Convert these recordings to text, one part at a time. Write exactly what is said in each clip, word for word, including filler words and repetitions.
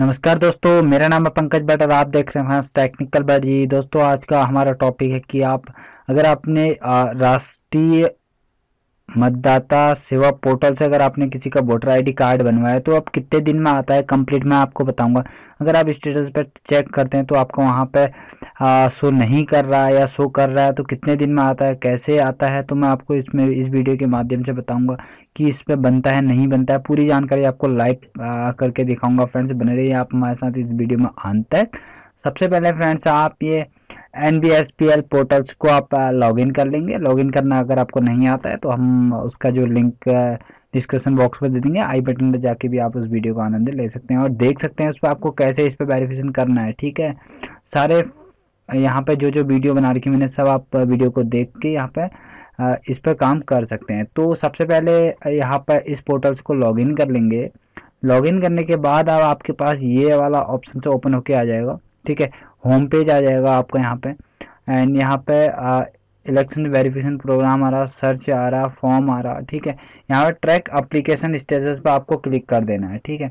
नमस्कार दोस्तों, मेरा नाम है पंकज भट्ट और आप देख रहे हैं टेक्निकल भट्ट। जी दोस्तों, आज का हमारा टॉपिक है कि आप अगर आपने राष्ट्रीय मतदाता सेवा पोर्टल से अगर आपने किसी का वोटर आईडी कार्ड बनवाया तो आप कितने दिन में आता है कंप्लीट, मैं आपको बताऊंगा। अगर आप स्टेटस पर चेक करते हैं तो आपको वहां पे आ, शो नहीं कर रहा है या शो कर रहा है तो कितने दिन में आता है, कैसे आता है, तो मैं आपको इसमें इस वीडियो के माध्यम से बताऊंगा कि इस पर बनता है नहीं बनता है। पूरी जानकारी आपको लाइव करके दिखाऊँगा। फ्रेंड्स, बने रहिए आप हमारे साथ इस वीडियो में अंत तक। सबसे पहले फ्रेंड्स, आप ये N B S P L portals को आप लॉगिन कर लेंगे। लॉगिन करना अगर आपको नहीं आता है तो हम उसका जो लिंक डिस्क्रिप्शन बॉक्स पर दे देंगे। आई बटन पर जाके भी आप उस वीडियो का आनंद ले सकते हैं और देख सकते हैं उस पर आपको कैसे इस पर वेरिफिकेशन करना है। ठीक है, सारे यहाँ पे जो जो वीडियो बना रखी मैंने, सब आप वीडियो को देख के यहाँ पर इस पर काम कर सकते हैं। तो सबसे पहले यहाँ पर इस पोर्टल्स को लॉगिन कर लेंगे। लॉगिन करने के बाद अब आपके पास ये वाला ऑप्शन से ओपन होके आ जाएगा। ठीक है, होम पेज आ जाएगा आपको यहाँ पे। एंड यहाँ पे इलेक्शन वेरिफिकेशन प्रोग्राम आ रहा, सर्च आ रहा, फॉर्म आ रहा। ठीक है, यहाँ पे ट्रैक एप्लीकेशन स्टेटस पर आपको क्लिक कर देना है। ठीक है,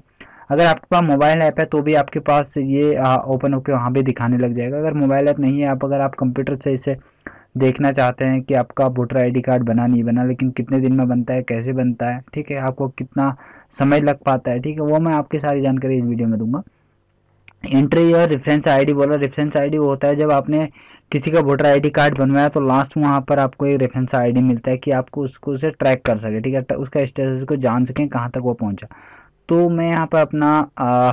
अगर आपके पास मोबाइल ऐप है तो भी आपके पास ये ओपन होकर वहाँ भी दिखाने लग जाएगा। अगर मोबाइल ऐप नहीं है, आप अगर आप कंप्यूटर से इसे देखना चाहते हैं कि आपका वोटर आई डी कार्ड बना नहीं बना, लेकिन कितने दिन में बनता है, कैसे बनता है, ठीक है, आपको कितना समय लग पाता है, ठीक है, वो मैं आपकी सारी जानकारी इस वीडियो में दूंगा। एंट्री या रेफरेंस आईडी बोला, रेफरेंस आईडी वो होता है जब आपने किसी का वोटर आईडी कार्ड बनवाया तो लास्ट वहाँ पर आपको एक रेफरेंस आईडी मिलता है कि आपको उसको उसे ट्रैक कर सके। ठीक है, उसका स्टेटस को जान सकें कहाँ तक वो पहुँचा। तो मैं यहाँ पर अपना आ,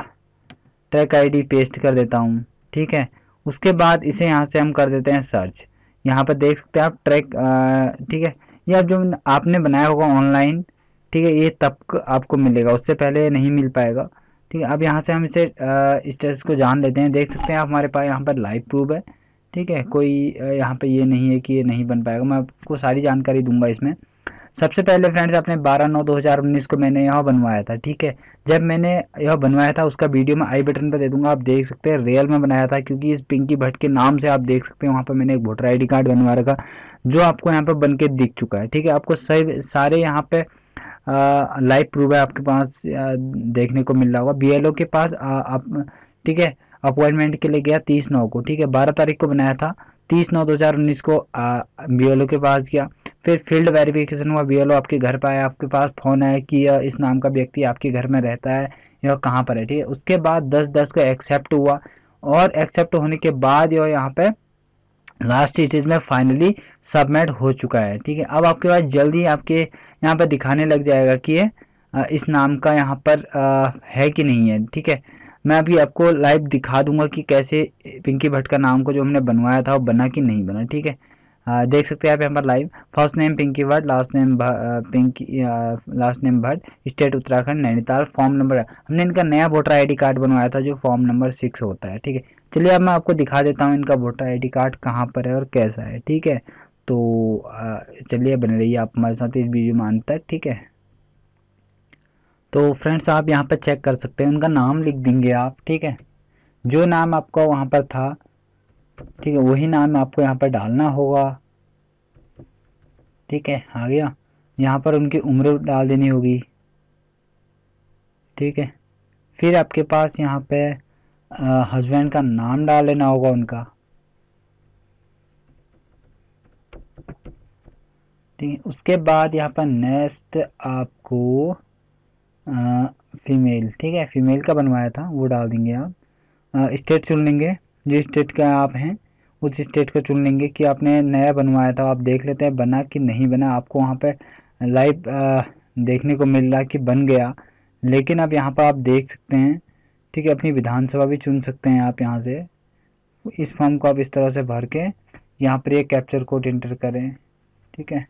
ट्रैक आईडी पेस्ट कर देता हूँ। ठीक है, उसके बाद इसे यहाँ से हम कर देते हैं सर्च। यहाँ पर देख सकते हैं आप ट्रैक। ठीक है, ये आप जो आपने बनाया होगा ऑनलाइन, ठीक है, ये तब आपको मिलेगा, उससे पहले नहीं मिल पाएगा। ठीक है, अब यहाँ से हम इसे स्टेटस को जान लेते हैं। देख सकते हैं आप, हमारे पास यहाँ पर लाइव प्रूफ है। ठीक है, कोई यहाँ पे ये नहीं है कि ये नहीं बन पाएगा, मैं आपको सारी जानकारी दूंगा इसमें। सबसे पहले फ्रेंड्स, आपने बारह नौ दो हज़ार उन्नीस को मैंने यहाँ बनवाया था। ठीक है, जब मैंने यह बनवाया था उसका वीडियो मैं आई बटन पर दे दूँगा। आप देख सकते हैं रियल में बनाया था, क्योंकि इस पिंकी भट्ट के नाम से आप देख सकते हैं वहाँ पर मैंने एक वोटर आई डी कार्ड बनवा रखा, जो आपको यहाँ पर बन के दिख चुका है। ठीक है, आपको सही सारे यहाँ पर लाइव प्रूफ है आपके पास, आ, देखने को मिल रहा होगा। बी एल ओ के पास आ, आप ठीक है अपॉइंटमेंट के लिए गया तीस नौ को। ठीक है, बारह तारीख को बनाया था, तीस नौ दो हज़ार उन्नीस को बी एल ओ के पास गया। फिर फील्ड वेरिफिकेशन हुआ, बी एल ओ आपके घर पर आया, आपके पास फ़ोन आया कि इस नाम का व्यक्ति आपके घर में रहता है या कहाँ पर है। ठीक है, उसके बाद दस दस को एक्सेप्ट हुआ और एक्सेप्ट होने के बाद यह यहाँ पर लास्ट स्टेज में फाइनली सबमिट हो चुका है। ठीक है, अब आपके पास जल्दी आपके यहाँ पर दिखाने लग जाएगा कि ये इस नाम का यहाँ पर आ, है कि नहीं है। ठीक है, मैं अभी आपको लाइव दिखा दूंगा कि कैसे पिंकी भट्ट का नाम को जो हमने बनवाया था वो बना कि नहीं बना। ठीक है, आ, देख सकते हैं आप यहाँ पर live. First name Pinki Bhatt, last name Pinki last name Bhatt, state Uttarakhand, Nainital. Form number हमने इनका नया वोटर आई डी कार्ड बनवाया था जो फॉर्म नंबर सिक्स होता है। ठीक है, चलिए अब मैं आपको दिखा देता हूँ इनका वोटर आई डी कार्ड कहाँ पर है और कैसा है। ठीक है, तो चलिए बने रहिए आप हमारे साथ इस वीडियो में अंत तक। ठीक है, तो फ्रेंड्स, आप यहाँ पर चेक कर सकते हैं, उनका नाम लिख देंगे आप। ठीक है, जो नाम आपका वहाँ पर था, ठीक है, वही नाम आपको यहाँ पर डालना होगा। ठीक है, आ गया। यहाँ पर उनकी उम्र डाल देनी होगी। ठीक है, फिर आपके पास यहाँ पे हस्बैंड का नाम डाल लेना होगा उनका। ठीक है, उसके बाद यहाँ पर नेक्स्ट आपको आ, फीमेल, ठीक है, फीमेल का बनवाया था वो डाल देंगे आप। आ, स्टेट चुन लेंगे, जिस स्टेट का आप हैं उस स्टेट को चुन लेंगे कि आपने नया बनवाया था। आप देख लेते हैं बना कि नहीं बना, आपको वहाँ पे लाइव देखने को मिल रहा कि बन गया, लेकिन अब यहाँ पर आप देख सकते हैं। ठीक है, अपनी विधानसभा भी चुन सकते हैं आप यहाँ से। इस फॉर्म को आप इस तरह से भर के यहाँ पर ये कैप्चर कोड एंटर करें। ठीक है,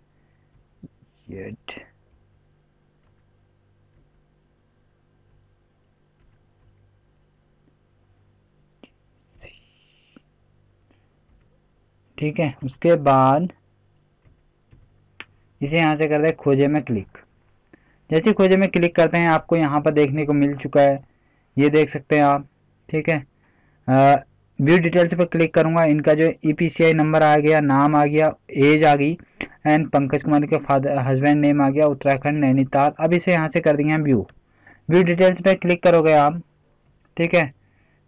ठीक है, उसके बाद इसे यहाँ से कर दे खोजे में क्लिक। जैसे खोजे में क्लिक करते हैं आपको यहाँ पर देखने को मिल चुका है, ये देख सकते हैं आप। ठीक है, व्यू डिटेल्स पर क्लिक करूँगा, इनका जो ई पी सी आई नंबर आ गया, नाम आ गया, एज आ गई, एंड पंकज कुमार के फादर हस्बैंड नेम आ गया, उत्तराखंड, नैनीताल। अब इसे यहाँ से कर देंगे हम व्यू। व्यू डिटेल्स पे क्लिक करोगे आप ठीक है।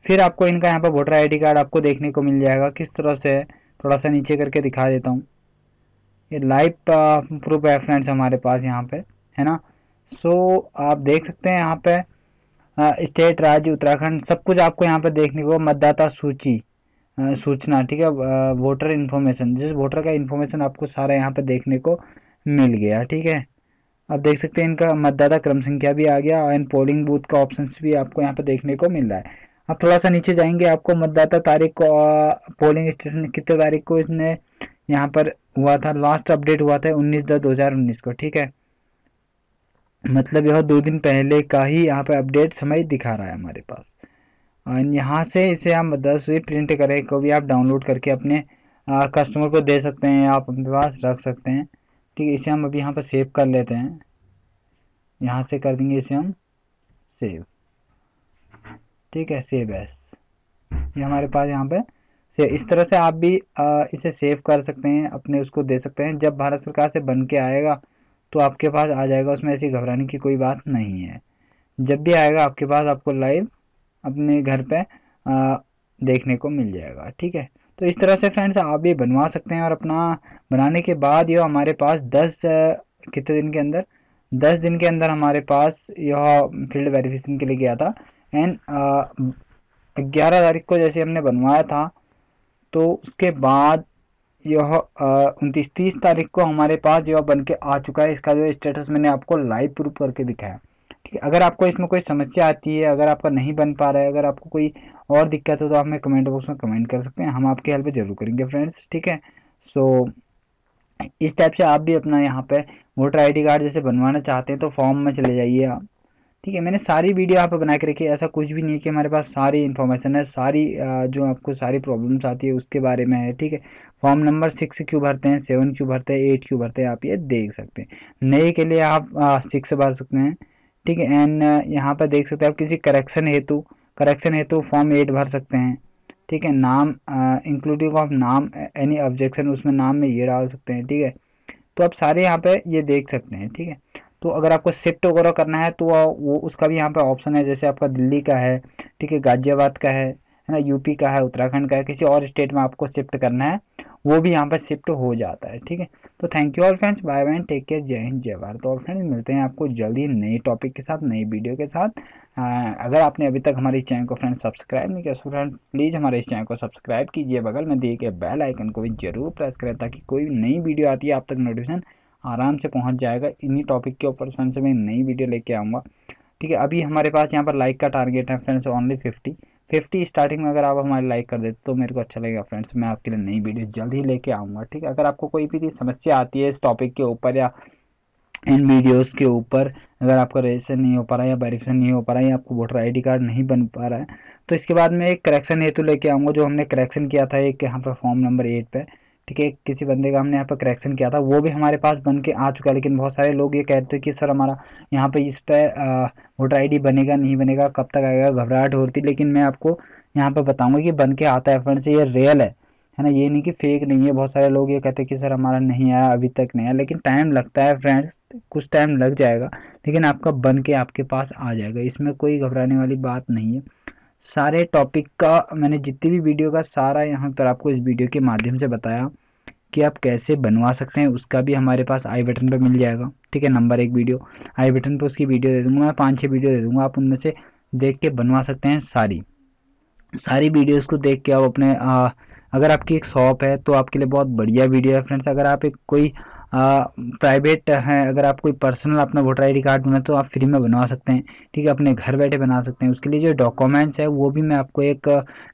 फिर आपको इनका यहाँ पर वोटर आईडी कार्ड आपको देखने को मिल जाएगा किस तरह से, थोड़ा सा नीचे करके दिखा देता हूँ। ये लाइव प्रूफ है फ्रेंड्स हमारे पास यहाँ पे, है ना। सो आप देख सकते हैं यहाँ पे स्टेट, राज्य उत्तराखंड सब कुछ आपको यहाँ पे देखने को, मतदाता सूची सूचना, ठीक है, वोटर इन्फॉर्मेशन, जिस वोटर का इन्फॉर्मेशन आपको सारा यहाँ पे देखने को मिल गया, ठीक है। आप देख सकते हैं इनका मतदाता क्रम संख्या भी आ गया और पोलिंग बूथ का ऑप्शन भी आपको यहाँ पे देखने को मिल रहा है। अब थोड़ा सा नीचे जाएंगे, आपको मतदाता तारीख को, पोलिंग स्टेशन कितने तारीख को इसने यहाँ पर हुआ था, लास्ट अपडेट हुआ था उन्नीस दस दो हज़ार उन्नीस को, ठीक है। मतलब यह दो दिन पहले का ही यहाँ पर अपडेट समय दिखा रहा है हमारे पास। और यहाँ से इसे आप मतदाता सूची प्रिंट करें को भी आप डाउनलोड करके अपने आ, कस्टमर को दे सकते हैं, आप अपने पास रख सकते हैं, ठीक है। इसे हम अभी यहाँ पर सेव कर लेते हैं, यहाँ से कर देंगे इसे हम सेव, ठीक है, सेव एस। ये हमारे पास यहाँ पे से इस तरह से आप भी आ, इसे सेव कर सकते हैं, अपने उसको दे सकते हैं। जब भारत सरकार से बन के आएगा तो आपके पास आ जाएगा, उसमें ऐसी घबराने की कोई बात नहीं है। जब भी आएगा आपके पास, आपको लाइव अपने घर पे आ, देखने को मिल जाएगा, ठीक है। तो इस तरह से फ्रेंड्स आप भी बनवा सकते हैं। और अपना बनाने के बाद यह हमारे पास दस कितने दिन के अंदर दस दिन के अंदर हमारे पास यह फील्ड वेरिफिकेशन के लिए गया था। एंड ग्यारह तारीख को जैसे हमने बनवाया था, तो उसके बाद यह उनतीस तीस तारीख को हमारे पास यह बन के आ चुका है। इसका जो स्टेटस मैंने आपको लाइव प्रूफ करके दिखाया, ठीक है। अगर आपको इसमें कोई समस्या आती है, अगर आपका नहीं बन पा रहा है, अगर आपको कोई और दिक्कत हो, तो आप हमें कमेंट बॉक्स में कमेंट कर सकते हैं, हम आपकी हेल्प जरूर करेंगे फ्रेंड्स, ठीक है। सो so, इस टाइप से आप भी अपना यहाँ पर वोटर आई डी कार्ड जैसे बनवाना चाहते हैं तो फॉर्म में चले जाइए आप, ठीक है। मैंने सारी वीडियो यहाँ पर बना के रखी है, ऐसा कुछ भी नहीं है कि हमारे पास सारी इन्फॉर्मेशन है, सारी जो आपको सारी प्रॉब्लम्स आती है उसके बारे में है, ठीक है। फॉर्म नंबर सिक्स क्यों भरते हैं, सेवन क्यों भरते हैं, एट क्यों भरते हैं, आप ये देख सकते हैं। नए के लिए आप सिक्स भर सकते हैं, ठीक है। एंड यहाँ पर देख सकते हैं आप किसी करेक्शन हेतु करेक्शन हेतु फॉर्म एट भर सकते हैं, ठीक है। नाम इंक्लूडिव ऑफ नाम एनी ऑब्जेक्शन, उसमें नाम में ये डाल सकते हैं, ठीक है। तो आप सारे यहाँ पर ये देख सकते हैं, ठीक है। तो अगर आपको शिफ्ट वगैरह करना है तो वो उसका भी यहाँ पे ऑप्शन है, जैसे आपका दिल्ली का है, ठीक है, गाजियाबाद का है है ना, यूपी का है, उत्तराखंड का है, किसी और स्टेट में आपको शिफ्ट करना है वो भी यहाँ पे शिफ्ट हो जाता है, ठीक है। तो thank you all friends, bye bye, take care, जय हिंद, जय भारत। और फ्रेंड्स मिलते हैं आपको जल्दी नए टॉपिक के साथ, नई वीडियो के साथ। आ, अगर आपने अभी तक हमारे चैनल को फ्रेंड्स सब्सक्राइब नहीं किया, फ्रेंड्स प्लीज़ हमारे इस चैनल को सब्सक्राइब कीजिए, बगल में दिए गए बेल आइकन को भी जरूर प्रेस करें, ताकि कोई नई वीडियो आती है आप तक नोटिफिकेशन आराम से पहुंच जाएगा। इन्हीं टॉपिक के ऊपर फ्रेंड्स मैं नई वीडियो लेके आऊँगा, ठीक है। अभी हमारे पास यहाँ पर लाइक का टारगेट है friends only fifty fifty starting में। अगर आप हमारे लाइक कर देते तो मेरे को अच्छा लगेगा फ्रेंड्स, मैं आपके लिए नई वीडियो जल्द ही लेके आऊँगा, ठीक है। अगर आपको कोई भी समस्या आती है इस टॉपिक के ऊपर या इन वीडियोज़ के ऊपर, अगर आपका रजिस्ट्रेशन नहीं हो पा रहा है या वेरिफिकेशन नहीं हो पा रहा है या आपको वोटर आई डी कार्ड नहीं बन पा रहा है, तो इसके बाद मैं एक करेक्शन हेतु लेके आऊँगा, जो हमने करेक्शन किया था एक यहाँ पर फॉर्म नंबर एट पर, ठीक है। किसी बंदे का हमने यहाँ पर करेक्शन किया था, वो भी हमारे पास बन के आ चुका है। लेकिन बहुत सारे लोग ये कहते हैं कि सर हमारा यहाँ पे इस पे वोटर आई डी बनेगा नहीं बनेगा, कब तक आएगा, घबराहट होती। लेकिन मैं आपको यहाँ पे बताऊँगा कि बन के आता है फ्रेंड्स, ये रियल है, है ना, ये नहीं कि फेक नहीं है। बहुत सारे लोग ये कहते हैं कि सर हमारा नहीं आया, अभी तक नहीं आया, लेकिन टाइम लगता है फ्रेंड्स, कुछ टाइम लग जाएगा, लेकिन आपका बन के आपके पास आ जाएगा, इसमें कोई घबराने वाली बात नहीं है। सारे टॉपिक का मैंने जितनी भी वीडियो का सारा यहाँ पर आपको इस वीडियो के माध्यम से बताया कि आप कैसे बनवा सकते हैं, उसका भी हमारे पास आई बटन पर मिल जाएगा, ठीक है। नंबर एक वीडियो आई बटन पर उसकी वीडियो दे दूँगा, मैं पाँच छः वीडियो दे दूँगा, आप उनमें से देख के बनवा सकते हैं। सारी सारी वीडियोज़ को देख के आप अपने आ, अगर आपकी एक शॉप है तो आपके लिए बहुत बढ़िया वीडियो है फ्रेंड्स। अगर आप एक कोई प्राइवेट है, अगर आप कोई पर्सनल अपना वोटर आई डी कार्ड बनाए तो आप फ्री में बनवा सकते हैं, ठीक है, अपने घर बैठे बना सकते हैं। उसके लिए जो डॉक्यूमेंट्स है वो भी मैं आपको एक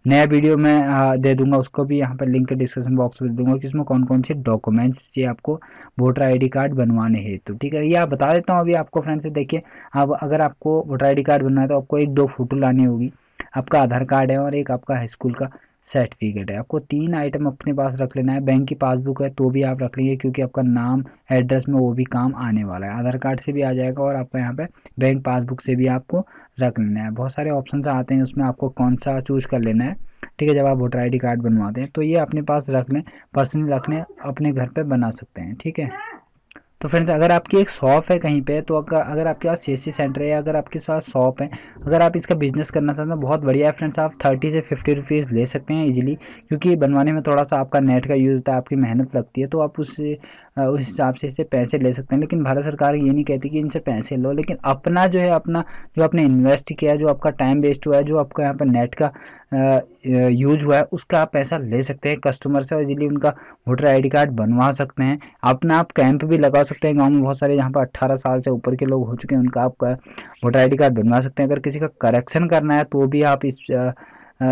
नया वीडियो में दे दूंगा, उसको भी यहाँ पर लिंक डिस्क्रिप्शन बॉक्स में दे दूंगा कि उसमें कौन कौन से डॉक्यूमेंट्स चाहिए आपको वोटर आई डी कार्ड बनवाने हेतु, ठीक है। ये आप बता देता हूँ अभी आपको फ्रेंड्स, देखिए आप अगर आपको वोटर आई डी कार्ड बनवाना है तो आपको एक दो फोटो लानी होगी, आपका आधार कार्ड है और एक आपका हाई स्कूल का सर्टिफिकेट है। आपको तीन आइटम अपने पास रख लेना है। बैंक की पासबुक है तो भी आप रख लीजिए, क्योंकि आपका नाम एड्रेस में वो भी काम आने वाला है, आधार कार्ड से भी आ जाएगा और आपका यहाँ पे बैंक पासबुक से भी आपको रख लेना है। बहुत सारे ऑप्शन आते हैं, उसमें आपको कौन सा चूज कर लेना है, ठीक है, जब आप वोटर आई डी कार्ड बनवाते हैं। तो ये अपने पास रख लें, पर्सनल रख लें, अपने घर पर बना सकते हैं, ठीक है। तो फ्रेंड्स अगर आपकी एक शॉप है कहीं पे, तो अगर आपके पास सीएससी सेंटर है, अगर आपके पास शॉप है, अगर आप इसका बिजनेस करना चाहते हैं, बहुत बढ़िया है फ्रेंड्स। आप थर्टी से फिफ्टी रुपीज़ ले सकते हैं इजीली, क्योंकि बनवाने में थोड़ा सा आपका नेट का यूज़ होता है, आपकी मेहनत लगती है, तो आप उस उस हिसाब से इससे पैसे ले सकते हैं। लेकिन भारत सरकार ये नहीं कहती कि इनसे पैसे लो, लेकिन अपना जो है, अपना जो आपने इन्वेस्ट किया है, जो आपका टाइम वेस्ट हुआ है, जो आपका यहाँ पर नेट का यूज हुआ है, उसका आप पैसा ले सकते हैं कस्टमर से, और इजीली उनका वोटर आईडी कार्ड बनवा सकते हैं। अपना आप कैंप भी लगा सकते हैं गाँव में, बहुत सारे यहाँ पर अट्ठारह साल से ऊपर के लोग हो चुके हैं, उनका आपका वोटर आईडी कार्ड बनवा सकते हैं। अगर किसी का करेक्शन करना है तो भी आप इस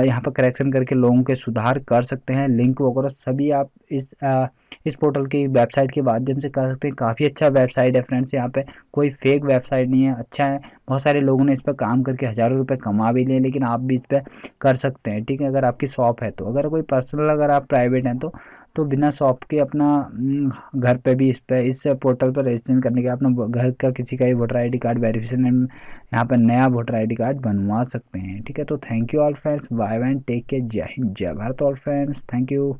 यहाँ पर करेक्शन करके लोगों के सुधार कर सकते हैं। लिंक वगैरह सभी आप इस इस पोर्टल की वेबसाइट के माध्यम से कर सकते हैं। काफ़ी अच्छा वेबसाइट है फ्रेंड्स, यहाँ पे कोई फेक वेबसाइट नहीं है, अच्छा है। बहुत सारे लोगों ने इस पर काम करके हज़ारों रुपए कमा भी लिए, लेकिन आप भी इस पर कर सकते हैं, ठीक है। अगर आपकी शॉप है तो, अगर कोई पर्सनल, अगर आप प्राइवेट हैं तो तो बिना शॉप के अपना घर पे भी इस पे इस पोर्टल पर रजिस्ट्रेशन करने के अपना घर का किसी का भी voter ID card verification and यहाँ पर नया वोटर आईडी कार्ड बनवा सकते हैं, ठीक है। तो thank you all friends, bye bye, take care, जय हिंद, जय Bharat all friends, thank you.